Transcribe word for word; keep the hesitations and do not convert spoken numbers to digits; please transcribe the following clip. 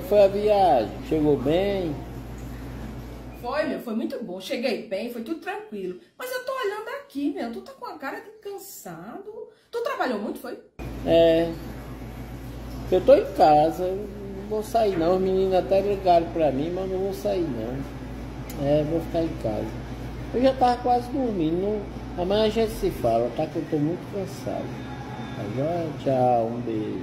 que foi a viagem? Chegou bem? Foi, meu, foi muito bom. Cheguei bem, foi tudo tranquilo. Mas eu tô olhando aqui, meu, tu tá com a cara de cansado. Tu trabalhou muito, foi? É, eu tô em casa, eu não vou sair não. Os meninos até ligaram pra mim, mas não vou sair não. É, vou ficar em casa. Eu já tava quase dormindo, não... amanhã a gente se fala, tá? Que eu tô muito cansado. Agora, tchau, um beijo.